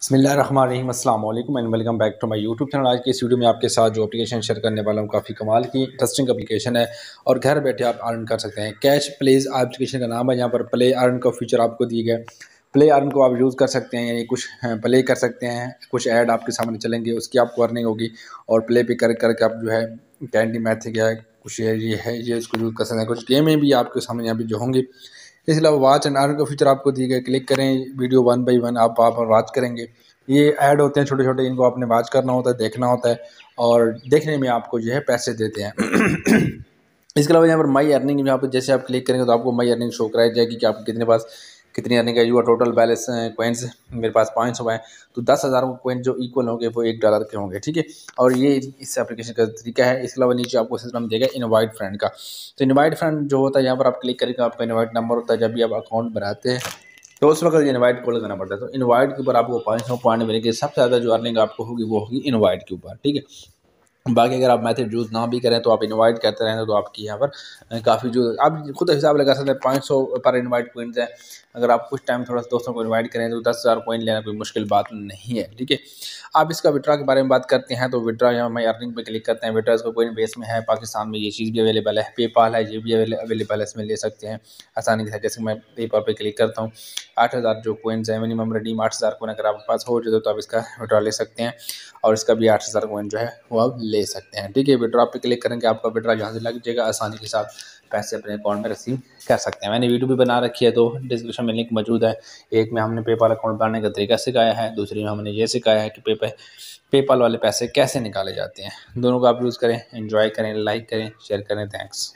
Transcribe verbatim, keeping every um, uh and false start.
बिस्मिल्लाहिर्रहमानिर्रहीम, अस्सलाम वालेकुम and welcome back to my YouTube channel. आज के इस वीडियो में आपके साथ जो एप्लीकेशन शेयर करने वाला हूँ काफ़ी कमाल की इंटरेस्टिंग एप्लीकेशन है और घर बैठे आप अर्न कर सकते हैं। कैश प्लेज एप्लीकेशन का नाम है। यहाँ पर प्ले अर्न का फीचर आपको दिए गए, प्ले अर्न को आप यूज़ कर सकते हैं, यानी कुछ प्ले कर सकते हैं, कुछ ऐड आपके सामने चलेंगे, उसकी आपको अर्निंग होगी और प्ले पे कर करके आप जो है कैंडी मैथिक है कुछ ये ये है ये इसको यूज़ कर सकते हैं। कुछ गेमें भी आपके सामने यहाँ पर जो होंगी। इसके अलावा वाच एंड अर्न का फीचर आपको दिए गए। क्लिक करें वीडियो वन बाई वन आप वहाँ पर वाच करेंगे। ये ऐड होते हैं छोटे छोटे, इनको आपने वाच करना होता है, देखना होता है और देखने में आपको जो है पैसे देते हैं। इसके अलावा यहाँ पर माई अर्निंग, यहाँ पर जैसे आप क्लिक करेंगे तो आपको माई अर्निंग शो कराई जाएगी कि आपके कितने पास कितनी अर्निंग है। यूर टोटल बैलेंस कोइंस मेरे पास पाँच सौ हैं, तो दस हज़ार कोइन जो इक्वल होंगे वो एक डॉलर के होंगे, ठीक है। और ये इस एप्लीकेशन का तरीका है। इसके अलावा नीचे आपको सिस्टम देगा इनवाइट फ्रेंड का। तो इनवाइट फ्रेंड जो होता है, यहाँ पर आप क्लिक करेंगे आपका इनवाइट नंबर होता है। जब भी आप अकाउंट बनाते हैं तो उस वक्त इनवाइट को लगाना पड़ता है। तो इनवाइट के ऊपर आपको पाँच सौ पॉइंट मिलेंगे। सबसे ज़्यादा जो अर्निंग आपको होगी वो होगी इनवाइट के ऊपर, ठीक है। बाकी अगर आप मैथड यूज़ ना भी करें तो आप इनवाइट करते रहें तो आपकी यहाँ पर काफ़ी जो आप खुद हिसाब लगा सकते हैं। पाँच सौ पर इनवाइट पॉइंट्स हैं। अगर आप कुछ टाइम थोड़ा सा दोस्तों को इनवाइट करें तो दस हज़ार पॉइंट लेना कोई मुश्किल बात नहीं है, ठीक है। आप इसका विड्रा के बारे में बात करते हैं तो विड्रा यहाँ मैं अर्निंग पर क्लिक करते हैं। विड्रा इसका कोइन बेस में है, पाकिस्तान में ये चीज़ भी अवेलेबल है, पेपाल है ये भी अवेलेबल है, इसमें ले सकते हैं आसानी के साथ। जैसे मैं पेपाल पर क्लिक करता हूँ, आठ हज़ार जो कोइंस है मिनिमम रडीम आठ हज़ार कोइन अगर आपके पास हो जाए तो आप इसका विड्रा ले सकते हैं और इसका भी आठ हज़ार कोइन जो है वो आप ले सकते हैं, ठीक है। विड्रा पे क्लिक करेंगे आपका विड्रा यहाँ से लग जाएगा, आसानी के साथ पैसे अपने अकाउंट में रिसीव कर सकते हैं। मैंने वीडियो भी बना रखी है तो डिस्क्रिप्शन में लिंक मौजूद है। एक में हमने पेपाल अकाउंट बनाने का तरीका सिखाया है, दूसरी में हमने ये सिखाया है कि पेपल पेपाल वाले पैसे कैसे निकाले जाते हैं। दोनों को आप यूज़ करें, एंजॉय करें, लाइक करें, शेयर करें। थैंक्स।